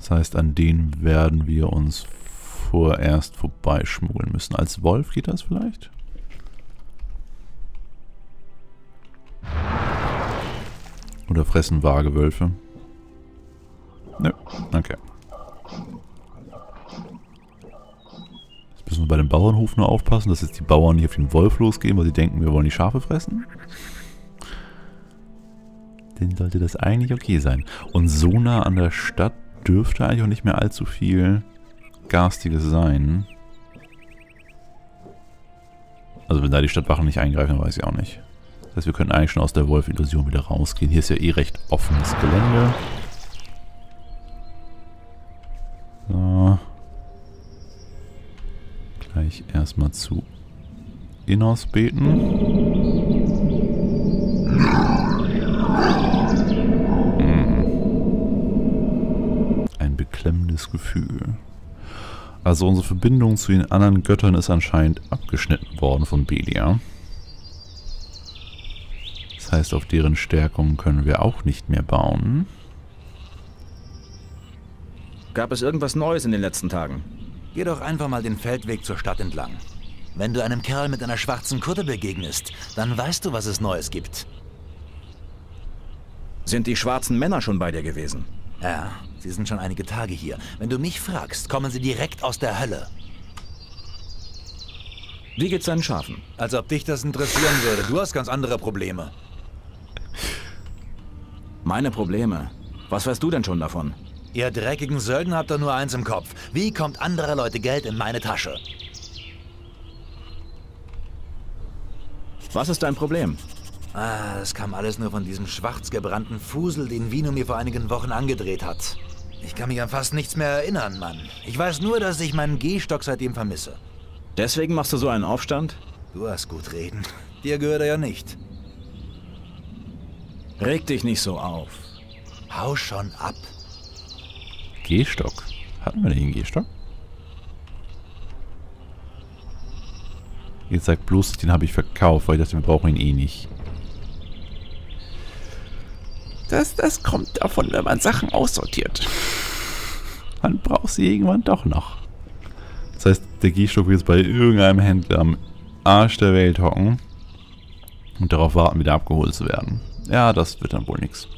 Das heißt, an den werden wir uns vorerst vorbeischmuggeln müssen. Als Wolf geht das vielleicht? Oder fressen Wölfe? Nö, okay. Jetzt müssen wir bei dem Bauernhof nur aufpassen, dass jetzt die Bauern nicht auf den Wolf losgehen, weil sie denken, wir wollen die Schafe fressen. Dann sollte das eigentlich okay sein. Und so nah an der Stadt dürfte eigentlich auch nicht mehr allzu viel Garstiges sein. Also wenn da die Stadtwachen nicht eingreifen, weiß ich auch nicht. Das heißt, wir können eigentlich schon aus der Wolf-Illusion wieder rausgehen. Hier ist ja eh recht offenes Gelände. So. Gleich erstmal zu Innos beten. Klemmendes Gefühl. Also unsere Verbindung zu den anderen Göttern ist anscheinend abgeschnitten worden von Belia. Das heißt, auf deren Stärkung können wir auch nicht mehr bauen. Gab es irgendwas Neues in den letzten Tagen? Geh doch einfach mal den Feldweg zur Stadt entlang. Wenn du einem Kerl mit einer schwarzen Kutte begegnest, dann weißt du, was es Neues gibt. Sind die schwarzen Männer schon bei dir gewesen? Ja, sie sind schon einige Tage hier. Wenn du mich fragst, kommen sie direkt aus der Hölle. Wie geht's deinen Schafen? Als ob dich das interessieren würde. Du hast ganz andere Probleme. Meine Probleme? Was weißt du denn schon davon? Ihr dreckigen Söldner habt doch nur eins im Kopf. Wie kommt anderer Leute Geld in meine Tasche? Was ist dein Problem? Ah, das kam alles nur von diesem schwarz gebrannten Fusel, den Vino mir vor einigen Wochen angedreht hat. Ich kann mich an fast nichts mehr erinnern, Mann. Ich weiß nur, dass ich meinen Gehstock seitdem vermisse. Deswegen machst du so einen Aufstand? Du hast gut reden. Dir gehört er ja nicht. Reg dich nicht so auf. Hau schon ab. Gehstock? Hatten wir nicht einen Gehstock? Jetzt sagt bloß, den habe ich verkauft, weil ich dachte, wir brauchen ihn eh nicht. Das kommt davon, wenn man Sachen aussortiert. Man braucht sie irgendwann doch noch. Das heißt, der Gehstock wird jetzt bei irgendeinem Händler am Arsch der Welt hocken und darauf warten, wieder abgeholt zu werden. Ja, das wird dann wohl nichts.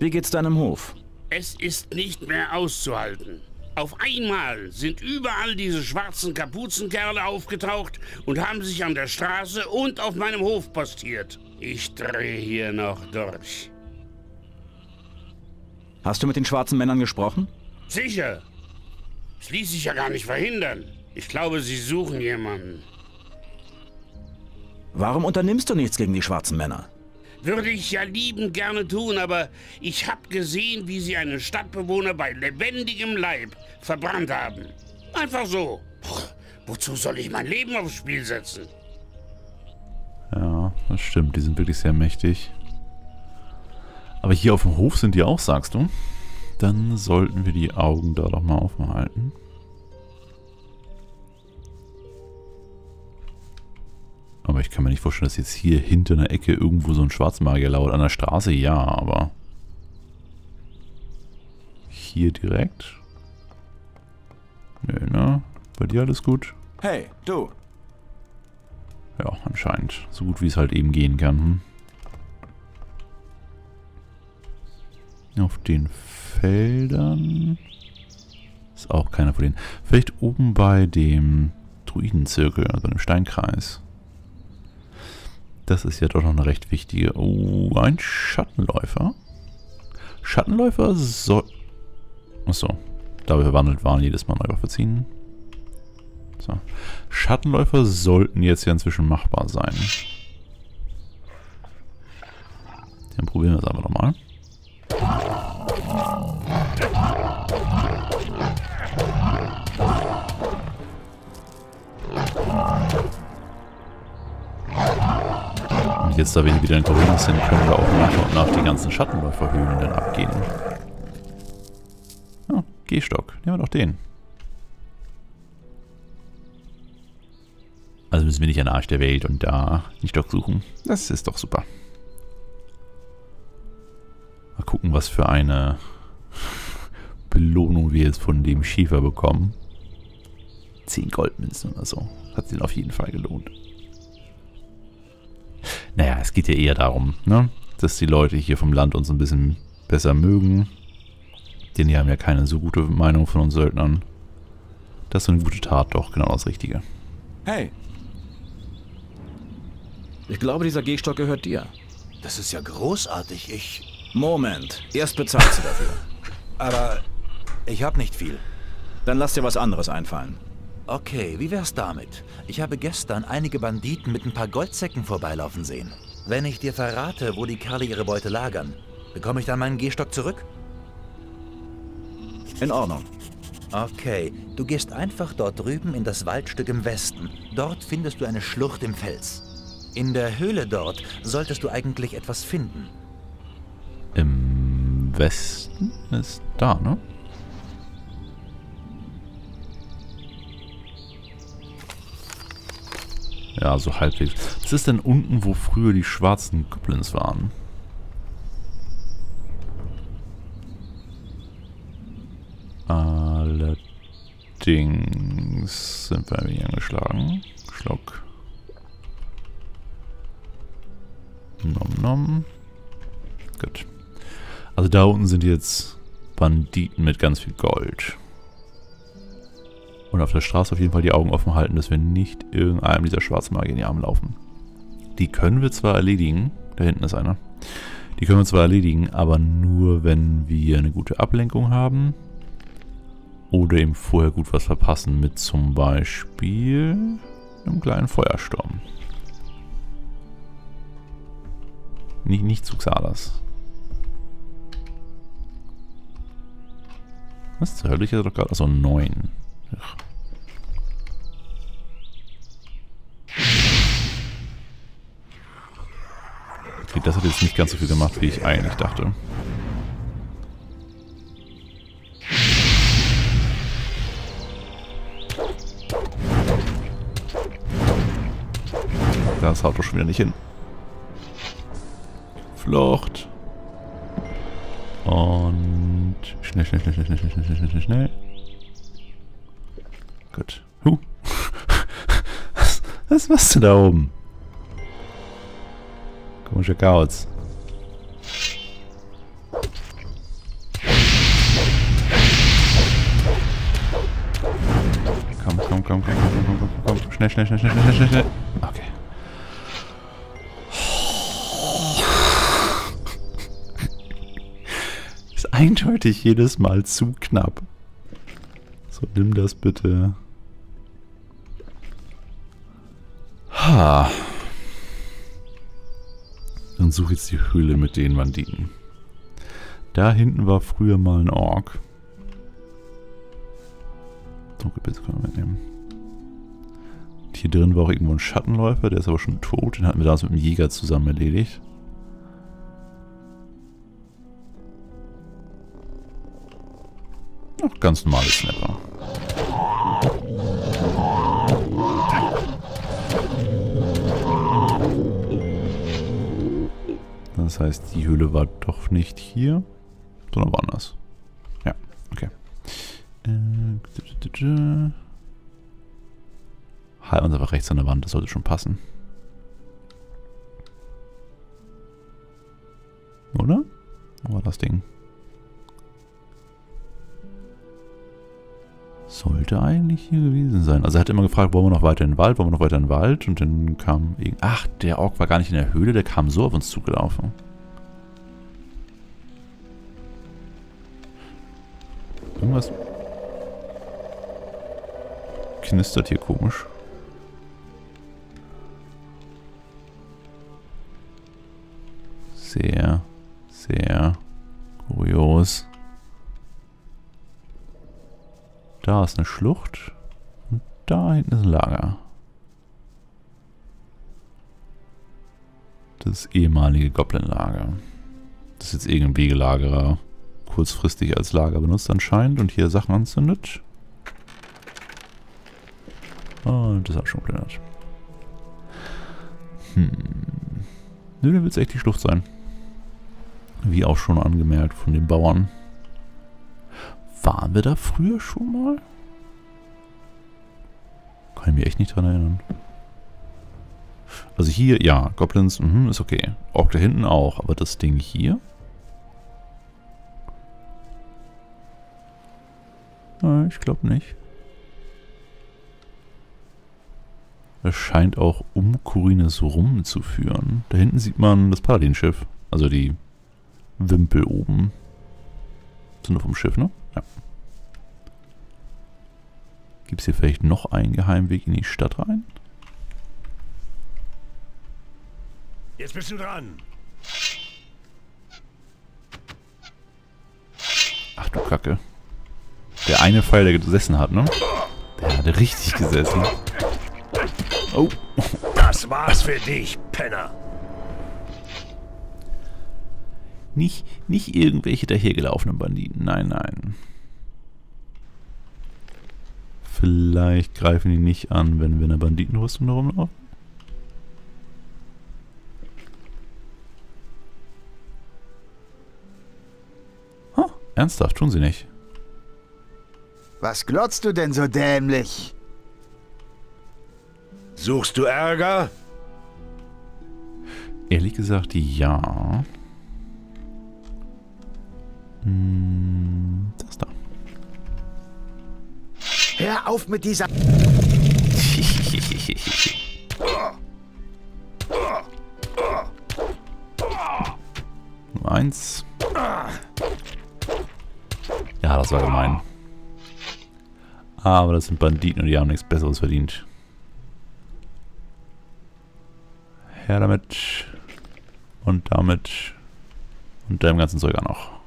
Wie geht's deinem Hof? Es ist nicht mehr auszuhalten. Auf einmal sind überall diese schwarzen Kapuzenkerle aufgetaucht und haben sich an der Straße und auf meinem Hof postiert. Ich drehe hier noch durch. Hast du mit den schwarzen Männern gesprochen? Sicher. Das ließ sich ja gar nicht verhindern. Ich glaube, sie suchen jemanden. Warum unternimmst du nichts gegen die schwarzen Männer? Würde ich ja liebend gerne tun, aber ich habe gesehen, wie sie einen Stadtbewohner bei lebendigem Leib verbrannt haben. Einfach so. Puh, wozu soll ich mein Leben aufs Spiel setzen? Ja, das stimmt. Die sind wirklich sehr mächtig. Aber hier auf dem Hof sind die auch, sagst du? Dann sollten wir die Augen da doch mal offen halten. Aber ich kann mir nicht vorstellen, dass jetzt hier hinter einer Ecke irgendwo so ein Schwarzmagier lauert. An der Straße ja, aber hier direkt? Nö, ne? Bei dir alles gut? Hey, du! Ja, anscheinend. So gut wie es halt eben gehen kann. Hm? Auf den Feldern ist auch keiner von denen. Vielleicht oben bei dem Druidenzirkel, also bei dem Steinkreis. Das ist ja doch noch eine recht wichtige... Oh, ein Schattenläufer. Schattenläufer soll... Achso. Da wir verwandelt waren, jedes Mal einfach verziehen. So. Schattenläufer sollten jetzt ja inzwischen machbar sein. Dann probieren wir es aber nochmal. Jetzt, da wir hier wieder in Khorinis sind, können wir auch nach und nach die ganzen Schattenläuferhöhlen dann abgehen. Ja, Gehstock. Nehmen wir doch den. Also müssen wir nicht an den Arsch der Welt und da den Stock suchen. Das ist doch super. gucken, was für eine Belohnung wir jetzt von dem Schiefer bekommen. 10 Goldmünzen oder so. Hat sich auf jeden Fall gelohnt. Naja, es geht ja eher darum, ne? Dass die Leute hier vom Land uns ein bisschen besser mögen. Denn die haben ja keine so gute Meinung von uns Söldnern. Das ist eine gute Tat, doch genau das Richtige. Hey! Ich glaube, dieser Gehstock gehört dir. Das ist ja großartig, Moment, erst bezahlst du dafür. Aber ich habe nicht viel. Dann lass dir was anderes einfallen. Okay, wie wär's damit? Ich habe gestern einige Banditen mit ein paar Goldsäcken vorbeilaufen sehen. Wenn ich dir verrate, wo die Kerle ihre Beute lagern, bekomme ich dann meinen Gehstock zurück? In Ordnung. Okay, du gehst einfach dort drüben in das Waldstück im Westen. Dort findest du eine Schlucht im Fels. In der Höhle dort solltest du eigentlich etwas finden. Im Westen ist da, ne? Ja, so halbwegs. Was ist denn unten, wo früher die schwarzen Goblins waren? Allerdings sind wir irgendwie angeschlagen. Schluck. Nom nom. Gut. Also da unten sind jetzt Banditen mit ganz viel Gold. Und auf der Straße auf jeden Fall die Augen offen halten, dass wir nicht irgendeinem dieser Schwarzmagier in die Arme laufen. Die können wir zwar erledigen. Da hinten ist einer. Die können wir zwar erledigen, aber nur, wenn wir eine gute Ablenkung haben. Oder eben vorher gut was verpassen mit zum Beispiel einem kleinen Feuersturm. Nicht zu Xalas. Was zur Hölle? Ich hatte doch gerade... Also 9. Ach. Okay, das hat jetzt nicht ganz so viel gemacht, wie ich eigentlich dachte. Das haut doch schon wieder nicht hin. Flucht. Und schnell. Gut. Was machst du da oben? Komische Kauz. Komm. Schnell. Okay. Eindeutig jedes Mal zu knapp. So, nimm das bitte. Ha. Dann such jetzt die Höhle mit den Banditen. Da hinten war früher mal ein Ork. Okay, bitte können wir mitnehmen. Und hier drin war auch irgendwo ein Schattenläufer, der ist aber schon tot. Den hatten wir damals mit dem Jäger zusammen erledigt. Noch ganz normale Snapper. Das heißt, die Höhle war doch nicht hier, sondern woanders. Ja, okay. Halten uns einfach rechts an der Wand, das sollte schon passen. Oder? Wo war das Ding? Sollte eigentlich hier gewesen sein. Also er hat immer gefragt, wollen wir noch weiter in den Wald? Und dann kam... Ach, der Ork war gar nicht in der Höhle, der kam so auf uns zugelaufen. Irgendwas... knistert hier komisch. Sehr, sehr kurios. Da ist eine Schlucht und da hinten ist ein Lager. Das ehemalige Goblin-Lager. Das jetzt irgendein Wegelagerer kurzfristig als Lager benutzt anscheinend und hier Sachen anzündet. Und das hat schon geplündert. Nö, dann wird es echt die Schlucht sein. Wie auch schon angemerkt von den Bauern. Waren wir da früher schon mal? Kann ich mich echt nicht dran erinnern. Also hier, ja, Goblins, ist okay. Auch da hinten auch, aber das Ding hier? Nein, ich glaube nicht. Das scheint auch um Khorinis rumzuführen. Da hinten sieht man das Paladinschiff. Also die Wimpel oben. Sind auf dem Schiff, ne? Ja. Gibt es hier vielleicht noch einen Geheimweg in die Stadt rein? Jetzt bist du dran. Ach du Kacke. Der eine Pfeil, der gesessen hat, ne? Der hatte richtig gesessen. Oh. Das war's für dich, Penner. Nicht irgendwelche dahergelaufenen Banditen. Nein, nein. Vielleicht greifen die nicht an, wenn wir in der Banditenrüstung herumlaufen. Oh, ernsthaft, tun sie nicht. Was glotzt du denn so dämlich? Suchst du Ärger? Ehrlich gesagt, ja. Das da. Hör auf mit dieser... Nur eins. Ja, das war gemein. Aber das sind Banditen und die haben nichts Besseres verdient. Her damit. Und damit. Und dem ganzen Zeug auch noch.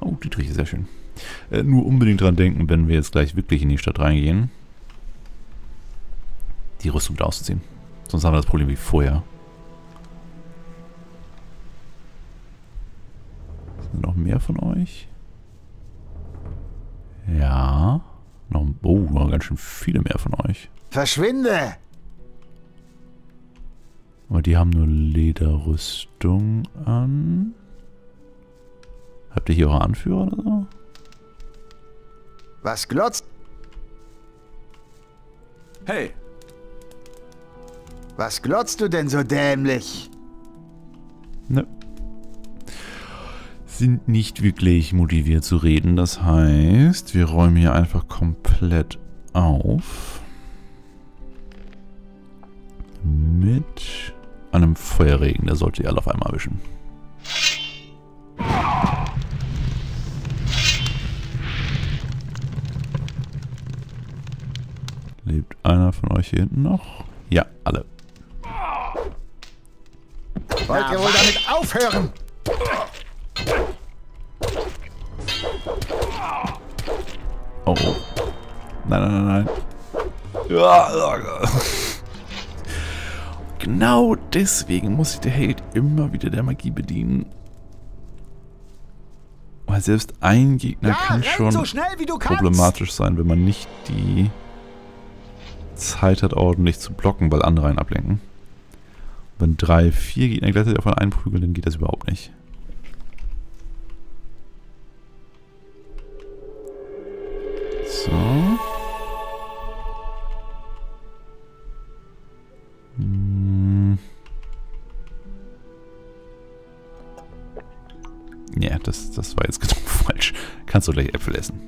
Oh, die Triche, sehr schön. Nur unbedingt dran denken, wenn wir jetzt gleich wirklich in die Stadt reingehen, die Rüstung wieder auszuziehen. Sonst haben wir das Problem wie vorher. Sind noch mehr von euch? Ja. Noch ganz schön viele mehr von euch. Verschwinde! Aber die haben nur Lederrüstung an. Habt ihr hier eure Anführer oder so? Was glotzt? Hey! Was glotzt du denn so dämlich? Nö. Sind nicht wirklich motiviert zu reden. Das heißt, wir räumen hier einfach komplett auf. Mit einem Feuerregen. Der sollte ihr alle auf einmal erwischen. Lebt einer von euch hier hinten noch? Ja, alle. Wollt ihr wohl damit aufhören? Oh, oh. Nein, nein, nein, nein. Genau deswegen muss sich der Held immer wieder der Magie bedienen. Weil selbst ein Gegner kann schon so schnell, wie du problematisch sein, wenn man nicht die Zeit hat, ordentlich zu blocken, weil andere einen ablenken. Wenn 3, 4 Gegner gleichzeitig auf einen einprügeln, dann geht das überhaupt nicht. So. Hm. Ja, das war jetzt genau falsch. Kannst du gleich Äpfel essen.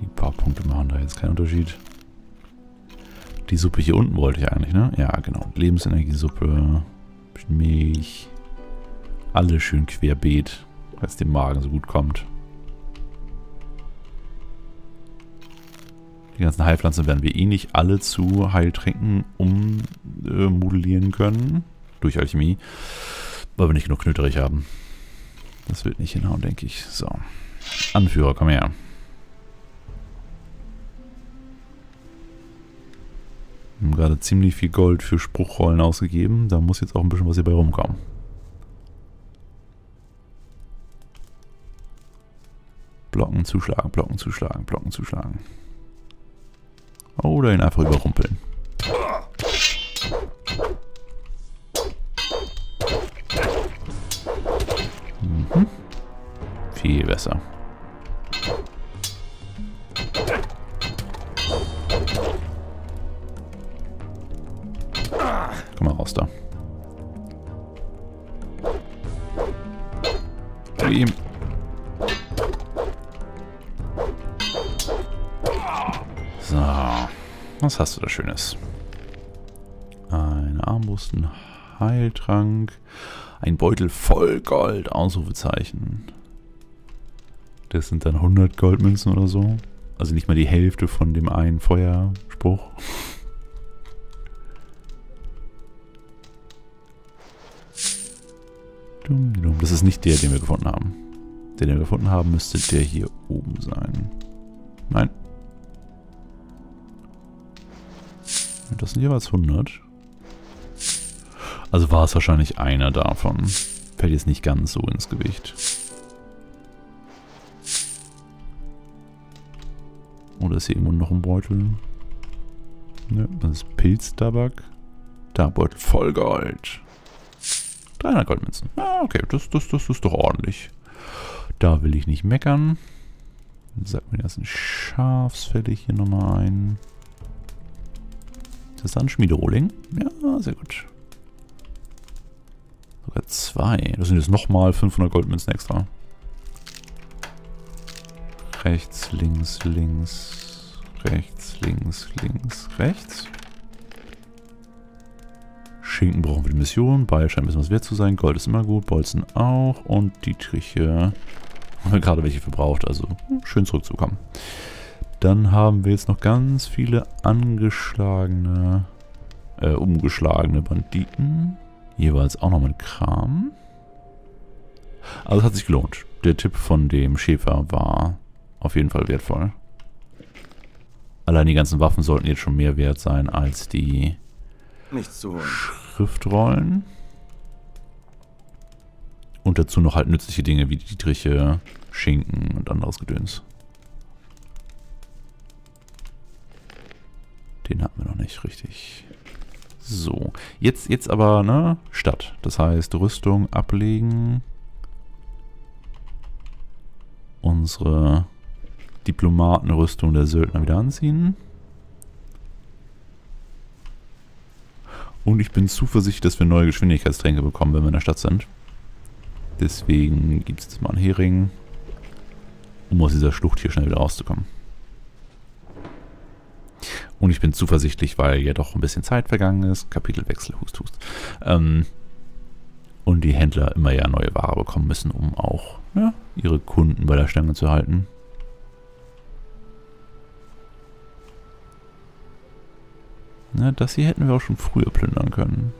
Die paar Punkte machen da jetzt keinen Unterschied. Die Suppe hier unten wollte ich eigentlich, ne? Ja, genau. Lebensenergiesuppe, Milch, alles schön querbeet, weil es dem Magen so gut kommt. Die ganzen Heilpflanzen werden wir eh nicht alle zu Heiltränken ummodellieren können. Durch Alchemie. Weil wir nicht genug Knöterich haben. Das wird nicht hinhauen, denke ich. So. Anführer, komm her. Wir haben gerade ziemlich viel Gold für Spruchrollen ausgegeben. Da muss jetzt auch ein bisschen was hierbei rumkommen. Blocken, zuschlagen, blocken, zuschlagen, blocken, zuschlagen. Oder ihn einfach überrumpeln. Komm mal raus da. Zu ihm. So. Was hast du da Schönes? Eine Armbrust, ein Heiltrank. Ein Beutel voll Gold. Ausrufezeichen. Das sind dann 100 Goldmünzen oder so. Also nicht mal die Hälfte von dem einen Feuerspruch. Das ist nicht der, den wir gefunden haben. Der, den wir gefunden haben, müsste der hier oben sein. Nein. Das sind jeweils 100. Also war es wahrscheinlich einer davon. Fällt jetzt nicht ganz so ins Gewicht. Oder ist hier irgendwo noch ein Beutel? Ne, das ist Pilztabak. Da, Beutel voll Gold. 300 Goldmünzen. Ah, okay, das ist doch ordentlich. Da will ich nicht meckern. Sag mir das ein Schafsfell hier nochmal ein. Ist das da ein Schmiederohling? Ja, sehr gut. Sogar 2. Das sind jetzt nochmal 500 Goldmünzen extra. Rechts, links, links, rechts, links, links, rechts. Schinken brauchen wir die Mission. Beil scheint ein bisschen was wert zu sein. Gold ist immer gut. Bolzen auch. Und Dietriche. Haben wir gerade welche verbraucht. Also schön zurückzukommen. Dann haben wir jetzt noch ganz viele angeschlagene, umgeschlagene Banditen. Jeweils auch noch mit Kram. Also es hat sich gelohnt. Der Tipp von dem Schäfer war auf jeden Fall wertvoll. Allein die ganzen Waffen sollten jetzt schon mehr wert sein als die Schriftrollen. Und dazu noch halt nützliche Dinge wie Dietriche, Schinken und anderes Gedöns. Den hatten wir noch nicht richtig. So, jetzt aber, ne, Stadt. Das heißt, Rüstung ablegen. Unsere Diplomatenrüstung der Söldner wieder anziehen. Und ich bin zuversichtlich, dass wir neue Geschwindigkeitstränke bekommen, wenn wir in der Stadt sind. Deswegen gibt es jetzt mal einen Hering, um aus dieser Schlucht hier schnell wieder rauszukommen. Und ich bin zuversichtlich, weil ja doch ein bisschen Zeit vergangen ist. Kapitelwechsel, hust, hust. Und die Händler immer ja neue Ware bekommen müssen, um auch, ne, ihre Kunden bei der Stange zu halten. Na, das hier hätten wir auch schon früher plündern können.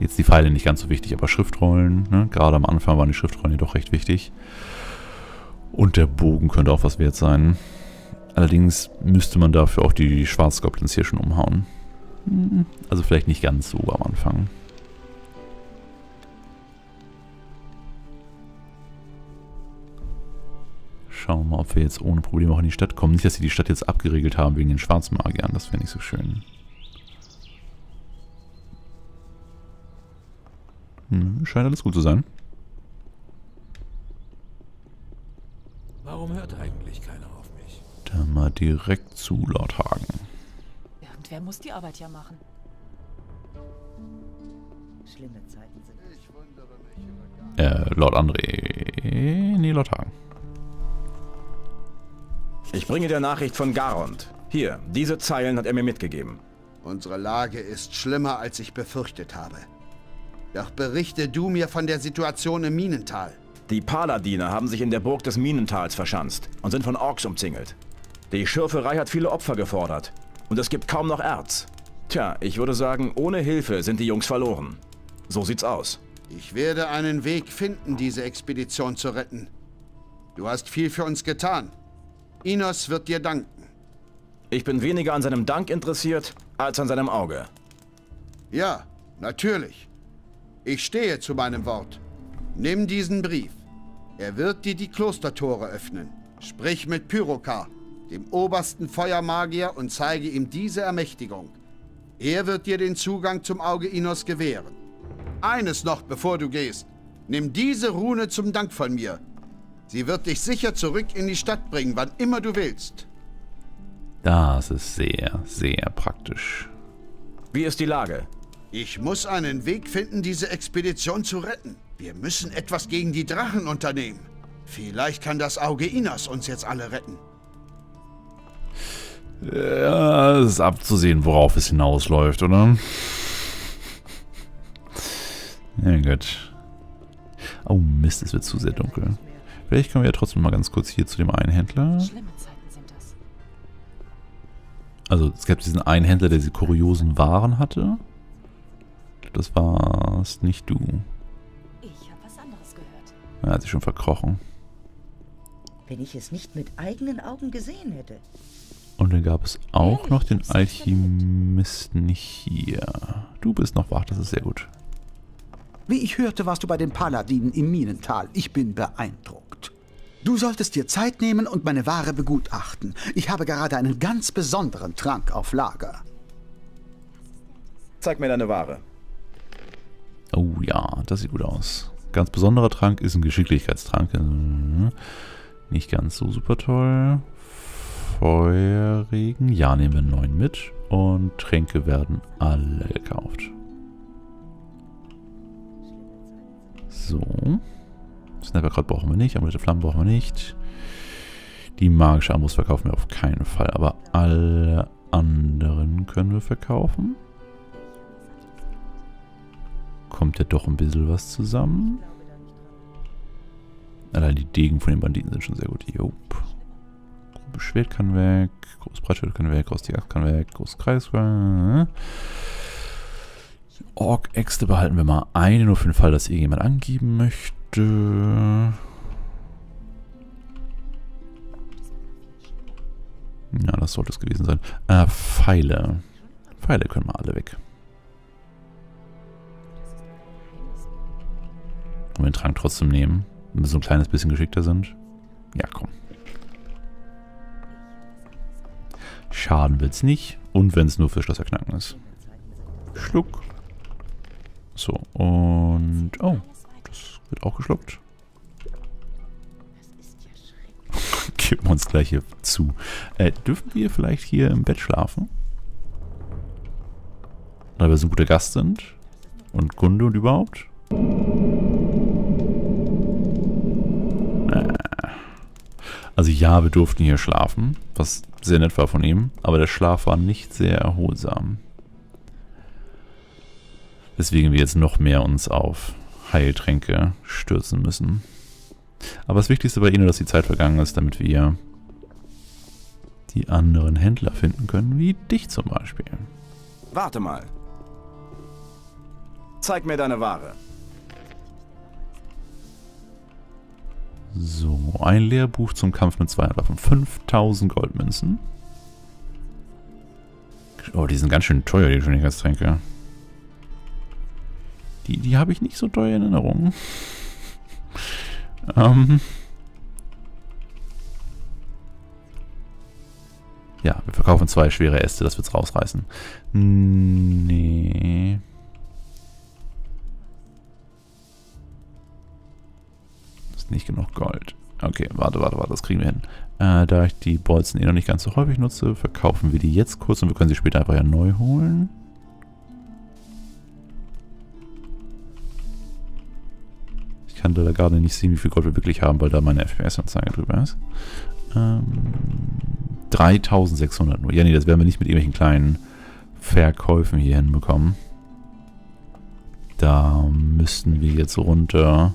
Jetzt die Pfeile nicht ganz so wichtig, aber Schriftrollen. Ne? Gerade am Anfang waren die Schriftrollen jedoch recht wichtig. Und der Bogen könnte auch was wert sein. Allerdings müsste man dafür auch die Schwarzgoblins hier schon umhauen. Also vielleicht nicht ganz so am Anfang. Schauen wir mal, ob wir jetzt ohne Probleme auch in die Stadt kommen. Nicht, dass sie die Stadt jetzt abgeregelt haben wegen den Schwarzmagiern. Das wäre nicht so schön. Hm, scheint alles gut zu sein. Warum hört eigentlich keiner auf mich? Dann mal direkt zu Lord Hagen. Irgendwer muss die Arbeit ja machen. Schlimme Zeiten sind. Ich wundere mich über gar nicht. Lord André. Nee, Lord Hagen. Ich bringe dir Nachricht von Garand. Hier, diese Zeilen hat er mir mitgegeben. Unsere Lage ist schlimmer, als ich befürchtet habe. Doch berichte du mir von der Situation im Minental. Die Paladiner haben sich in der Burg des Minentals verschanzt und sind von Orks umzingelt. Die Schürferei hat viele Opfer gefordert und es gibt kaum noch Erz. Tja, ich würde sagen, ohne Hilfe sind die Jungs verloren. So sieht's aus. Ich werde einen Weg finden, diese Expedition zu retten. Du hast viel für uns getan. Innos wird dir danken. Ich bin weniger an seinem Dank interessiert, als an seinem Auge. Ja, natürlich. Ich stehe zu meinem Wort. Nimm diesen Brief. Er wird dir die Klostertore öffnen. Sprich mit Pyrokar, dem obersten Feuermagier, und zeige ihm diese Ermächtigung. Er wird dir den Zugang zum Auge Innos gewähren. Eines noch, bevor du gehst. Nimm diese Rune zum Dank von mir. Sie wird dich sicher zurück in die Stadt bringen, wann immer du willst. Das ist sehr, sehr praktisch. Wie ist die Lage? Ich muss einen Weg finden, diese Expedition zu retten. Wir müssen etwas gegen die Drachen unternehmen. Vielleicht kann das Auge Innos uns jetzt alle retten. Ja, es ist abzusehen, worauf es hinausläuft, oder? Ja, gut. Oh Mist, es wird zu sehr dunkel. Vielleicht können wir ja trotzdem mal ganz kurz hier zu dem Einhändler. Also es gab diesen Einhändler, der diese kuriosen Waren hatte. Das warst nicht du. Ich habe was anderes gehört. Er hat sich schon verkrochen. Wenn ich es nicht mit eigenen Augen gesehen hätte. Und dann gab es auch noch den Alchemisten hier. Du bist noch wach, das ist sehr gut. Wie ich hörte, warst du bei den Paladinen im Minental. Ich bin beeindruckt. Du solltest dir Zeit nehmen und meine Ware begutachten. Ich habe gerade einen ganz besonderen Trank auf Lager. Zeig mir deine Ware. Oh ja, das sieht gut aus. Ganz besonderer Trank ist ein Geschicklichkeitstrank. Nicht ganz so super toll. Feuerregen. Ja, nehmen wir einen neuen mit. Und Tränke werden alle gekauft. So. Snapperkraut brauchen wir nicht. Amulette Flammen brauchen wir nicht. Die magische Ambus verkaufen wir auf keinen Fall. Aber alle anderen können wir verkaufen. Kommt ja doch ein bisschen was zusammen. Allein die Degen von den Banditen sind schon sehr gut. Jop. Großes Schwert kann weg. Großes Breitschwert kann weg. Großes Tiger kann weg. Großes Kreis. Org-Äxte behalten wir mal eine, nur für den Fall, dass ihr jemand angeben möchte. Ja, das sollte es gewesen sein. Pfeile. Pfeile können wir alle weg. Und den Trank trotzdem nehmen, wenn wir so ein kleines bisschen geschickter sind. Ja, komm. Schaden wird's nicht. Und wenn es nur für Schlösserknacken ist. Schluck. So, und... Oh, das wird auch geschluckt. Geben wir uns gleich hier zu. Dürfen wir vielleicht hier im Bett schlafen? Da wir so ein guter Gast sind. Und Kunde und überhaupt. Also ja, wir durften hier schlafen, was sehr nett war von ihm, aber der Schlaf war nicht sehr erholsam. Deswegen wir jetzt noch mehr uns auf Heiltränke stürzen müssen. Aber das Wichtigste war eh nur, dass die Zeit vergangen ist, damit wir die anderen Händler finden können, wie dich zum Beispiel. Warte mal. Zeig mir deine Ware. So, ein Lehrbuch zum Kampf mit 200 Waffen. 5000 Goldmünzen. Oh, die sind ganz schön teuer, die Geschwindigkeitstränke. Die habe ich nicht so teuer in Erinnerung. Ja, wir verkaufen 2 schwere Äste, das wird's rausreißen. Nee. Nicht genug Gold. Okay, warte, das kriegen wir hin. Da ich die Bolzen eh noch nicht ganz so häufig nutze, verkaufen wir die jetzt kurz und wir können sie später einfach ja neu holen. Ich kann da gerade nicht sehen, wie viel Gold wir wirklich haben, weil da meine FPS-Anzeige drüber ist. 3600 nur. Ja, nee, das werden wir nicht mit irgendwelchen kleinen Verkäufen hier hinbekommen. Da müssten wir jetzt runter...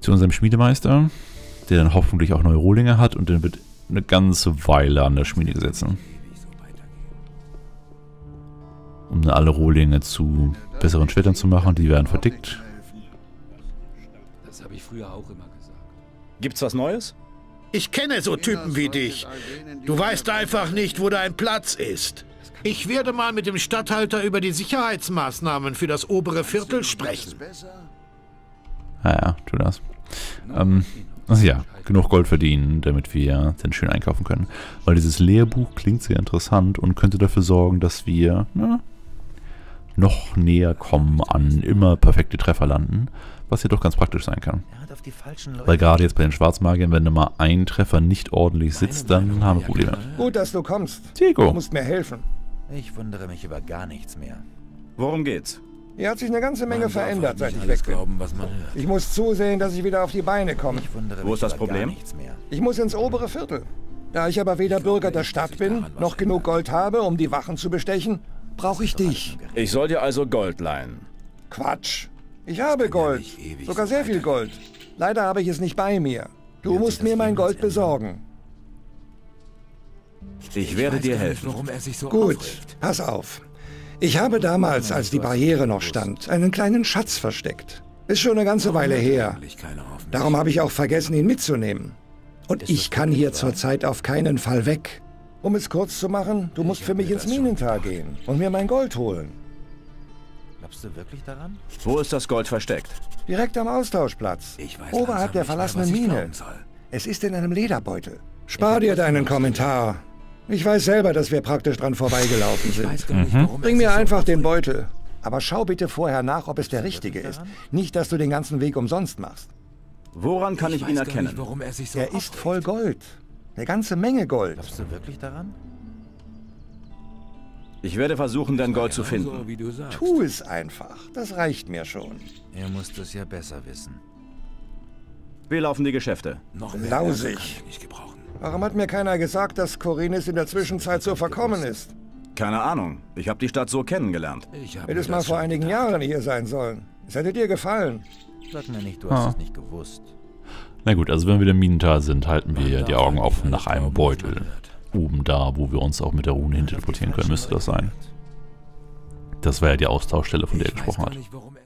zu unserem Schmiedemeister, der dann hoffentlich auch neue Rohlinge hat und den wird eine ganze Weile an der Schmiede setzen. Um alle Rohlinge zu besseren Schwertern zu machen, die werden verdickt. Das habe ich früher auch immer gesagt. Gibt's was Neues? Ich kenne so Typen wie dich. Du weißt einfach nicht, wo dein Platz ist. Ich werde mal mit dem Statthalter über die Sicherheitsmaßnahmen für das obere Viertel sprechen. Naja, tu das. Also ja, genug Gold verdienen, damit wir dann schön einkaufen können. Weil dieses Lehrbuch klingt sehr interessant und könnte dafür sorgen, dass wir noch näher kommen an immer perfekte Treffer landen, was hier doch ganz praktisch sein kann. Weil gerade jetzt bei den Schwarzmagiern, wenn mal ein Treffer nicht ordentlich sitzt, dann haben wir Probleme. Gut, dass du kommst. Diego. Du musst mir helfen. Ich wundere mich über gar nichts mehr. Worum geht's? Hier hat sich eine ganze Menge verändert, seit ich weg bin. Ich muss zusehen, dass ich wieder auf die Beine komme. Wo ist das Problem? Ich muss ins obere Viertel. Da ich aber weder Bürger der Stadt bin, noch genug Gold habe, um die Wachen zu bestechen, brauche ich dich. Ich soll dir also Gold leihen. Quatsch. Ich habe Gold. Sogar sehr viel Gold. Leider habe ich es nicht bei mir. Du musst mir mein Gold besorgen. Ich werde dir helfen. Gut, pass auf. Ich habe damals, als die Barriere noch stand, einen kleinen Schatz versteckt. Ist schon eine ganze Weile her. Darum habe ich auch vergessen, ihn mitzunehmen. Und ich kann hier zurzeit auf keinen Fall weg. Um es kurz zu machen, du musst für mich ins Minental gehen und mir mein Gold holen. Glaubst du wirklich daran? Wo ist das Gold versteckt? Direkt am Austauschplatz, oberhalb der verlassenen Mine. Es ist in einem Lederbeutel. Spar dir deinen Kommentar. Ich weiß selber, dass wir praktisch dran vorbeigelaufen sind. Bring mir einfach den Beutel. Aber schau bitte vorher nach, ob es der richtige ist. Nicht, dass du den ganzen Weg umsonst machst. Woran kann ich ihn erkennen? Er ist voll Gold. Eine ganze Menge Gold. Glaubst du wirklich daran? Ich werde versuchen, dein Gold zu finden. Tu es einfach. Das reicht mir schon. Ihr müsst es ja besser wissen. Wie laufen die Geschäfte? Lausig. Warum hat mir keiner gesagt, dass Khorinis in der Zwischenzeit so verkommen ist? Keine Ahnung. Ich habe die Stadt so kennengelernt. Hättest mal vor einigen Jahren hier sein sollen. Es hätte dir gefallen. Sag mir nicht, du hast es nicht gewusst. Na gut, also wenn wir im Minental sind, halten wir die Augen offen nach einem Beutel. Oben da, wo wir uns auch mit der Rune hinterportieren können, müsste das sein. Das war ja die Austauschstelle, von der er gesprochen hat.